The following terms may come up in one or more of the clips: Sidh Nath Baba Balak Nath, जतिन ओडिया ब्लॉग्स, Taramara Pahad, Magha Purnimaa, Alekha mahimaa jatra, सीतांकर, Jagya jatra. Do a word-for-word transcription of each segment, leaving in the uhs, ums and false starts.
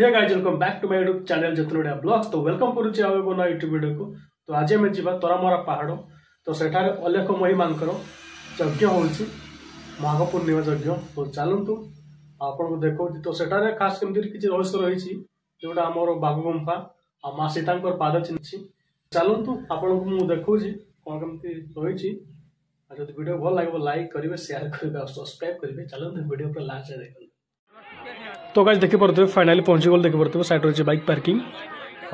Hey guys welcome back to my YouTube channel जतिन ओडिया ब्लॉग्स। तो welcome करुच्चे आबे ना यूट्यूब वीडियो को। तो आज आम जावा तरामरा पहाड़। तो सेठार अलेख महिमा यज्ञ होउछि, माघ पूर्णिमा यज्ञ। तो चलतु आपको देखो। तो सेठार खास केमती किछि रहस्य रहिछि, जोटा आमर बाघ गुम्फा आ माँ सीतांकर पाद चिन्हछि। चलतु आपको मु देखौछि कोन केमती रहिछि। आ जदि वीडियो भल लागबो लाइक करिवे, शेयर करिवे और सब्सक्राइब करिवे। चलतु वीडियो पर लास्ट देखौ। तो गाइस देखि परथबे फाइनाली पहुँची गल। देखि परथबे साइड रही बाइक पार्किंग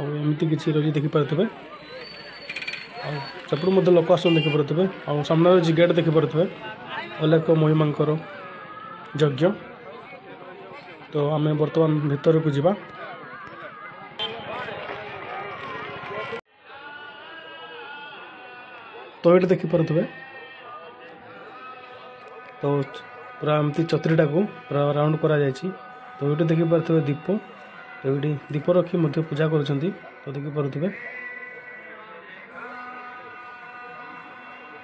आमती किसी रही देखि पारे। आपुर मत लोक आस देखि पारे। आ सामने रही गेट देखि पारे, अलेख महिमा यज्ञ। तो आम बर्तमान भीतर को जावा। तो ये देखि पारे। तो पूरा एमती चतरीटा को पूरा राउंड करा जाइए। तो ये देखि पारे दीप। तो ये दीप रखी पूजा कर। तो देखि पारे।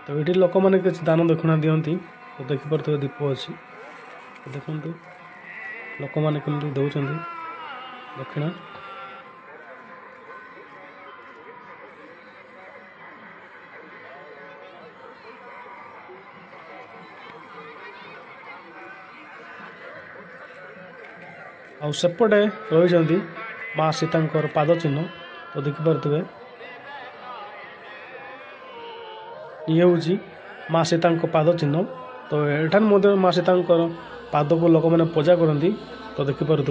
तो ये लोक मैंने किसी दान दक्षिणा दिखती। तो देखि पारे दीप अच्छी। तो देखु लोक मैंने कमी दौर दक्षिणा। आ सेपटे रही माँ सीतांकर पाद चिन्ह। तो देखि पारे ये हूँ माँ सीतांक पाद चिन्ह। तो ये माँ सीतांकर पाद को लोक मैंने पूजा करती। तो देखि पारे।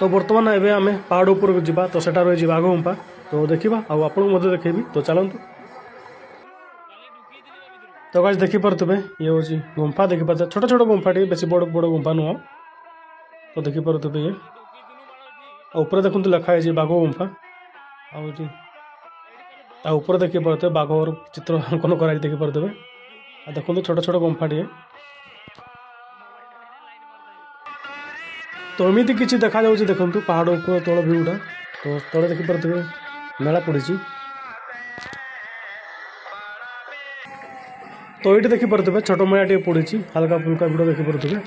तो बर्तमान एवं आम पहाड़ उपरक जावा। तो सेटा रही बाघ गुम्फा। तो देखा आपको देखी। तो चलतु। तो गाइस देखि पारे ये हूँ गुम्फा। देखि पारे छोट छोट गुम्फा, टे बेस बड़ बड़ गुम्फा नुह। तो देखि पारे ये ऊपर देखु लिखाई बाघ गुम्फा। आपर देखि पारे बाघ चित्र अंकन कर। देखि पारे देखो छोट छोट गुम्फा टे। तो एमती किसी देखा जाऊँ देखु पहाड़ उपर तल भ्यूटा। तो तले देखि पारे मेला पड़ी। तो ये देखि पारे छोट मेला टे पड़ी, हल्का फुल्का भिड़ देखि पारे।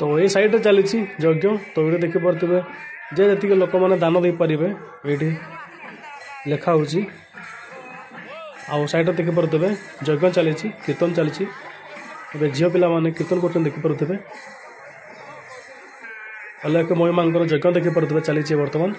तो ये साइड चली यज्ञ। तो ये देखि पारे जे जी लोक मैंने दान दे पारे ये लिखा हो। साइड देखि पारे यज्ञ चली कीर्तन चली। झील पे कीर्तन कर देखि पारे। अलेख महिमा यज्ञ देखि पारे चली बर्तमान।